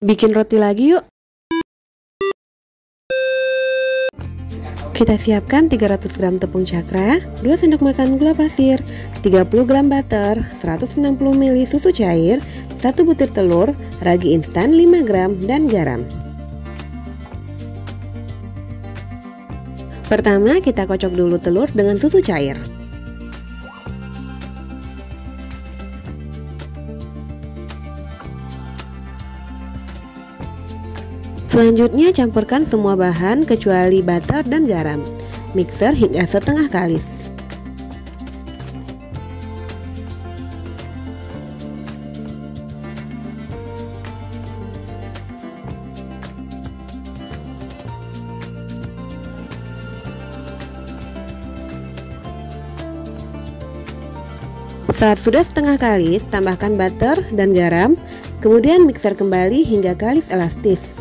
Bikin roti lagi yuk. Kita siapkan 300 gram tepung cakra, 2 sendok makan gula pasir, 30 gram butter, 160 ml susu cair, 1 butir telur, ragi instan 5 gram, dan garam. Pertama, kita kocok dulu telur dengan susu cair. Selanjutnya, campurkan semua bahan kecuali butter dan garam. Mixer hingga setengah kalis. Saat sudah setengah kalis, tambahkan butter dan garam, kemudian mixer kembali hingga kalis elastis.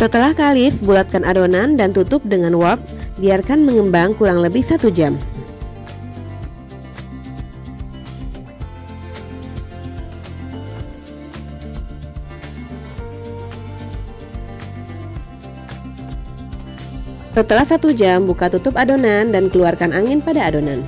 Setelah kalis, bulatkan adonan dan tutup dengan warp, biarkan mengembang kurang lebih 1 jam. Setelah 1 jam, buka tutup adonan dan keluarkan angin pada adonan.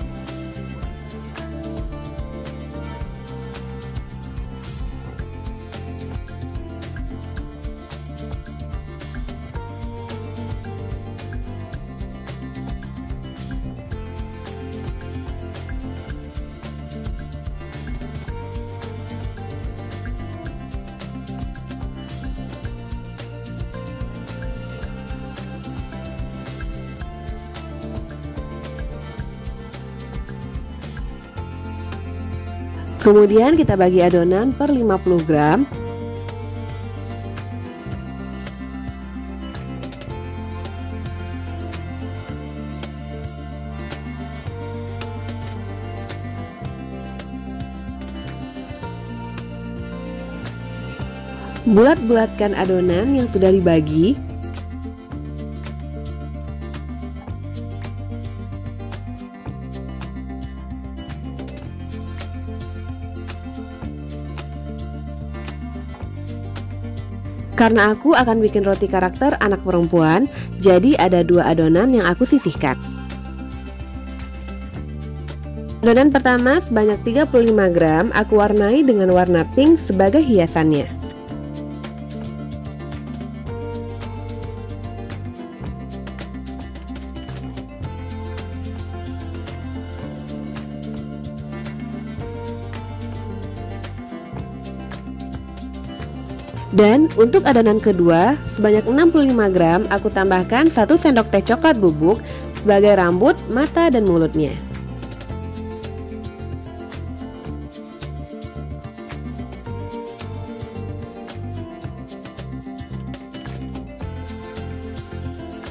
Kemudian kita bagi adonan per 50 gram. Bulat-bulatkan adonan yang sudah dibagi. Karena aku akan bikin roti karakter anak perempuan, jadi ada 2 adonan yang aku sisihkan. Adonan pertama sebanyak 35 gram aku warnai dengan warna pink sebagai hiasannya. Dan untuk adonan kedua, sebanyak 65 gram aku tambahkan 1 sendok teh coklat bubuk sebagai rambut, mata, dan mulutnya.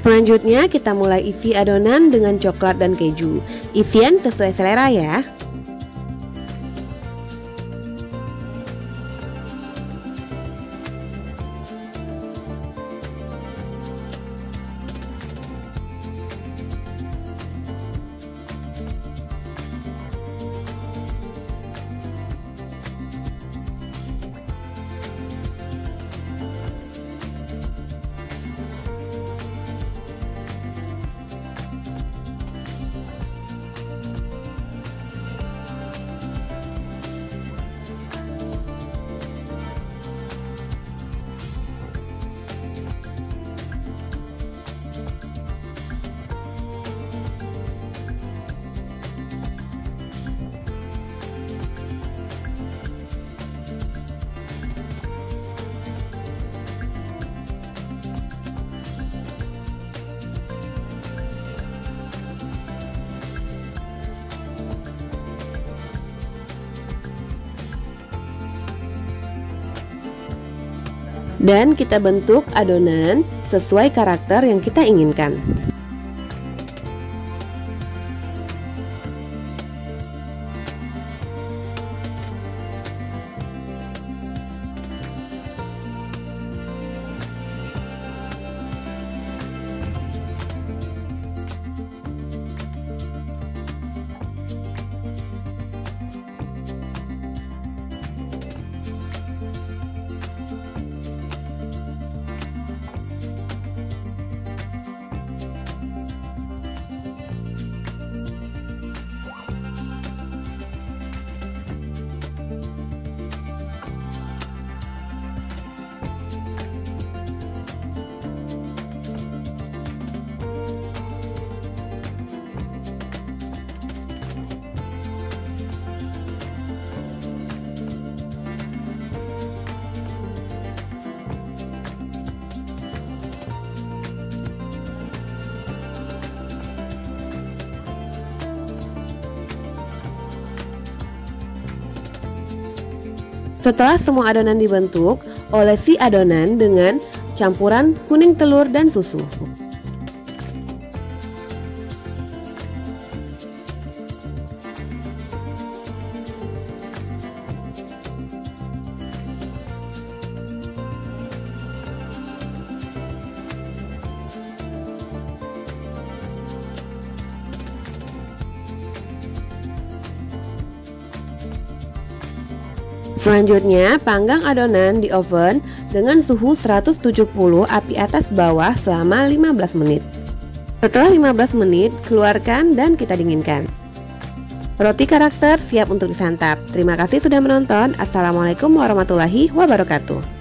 Selanjutnya kita mulai isi adonan dengan coklat dan keju. Isian sesuai selera ya. Dan kita bentuk adonan sesuai karakter yang kita inginkan. Setelah semua adonan dibentuk, olesi adonan dengan campuran kuning telur dan susu. Selanjutnya, panggang adonan di oven dengan suhu 170 api atas bawah selama 15 menit. Setelah 15 menit, keluarkan dan kita dinginkan. Roti karakter siap untuk disantap. Terima kasih sudah menonton. Assalamualaikum warahmatullahi wabarakatuh.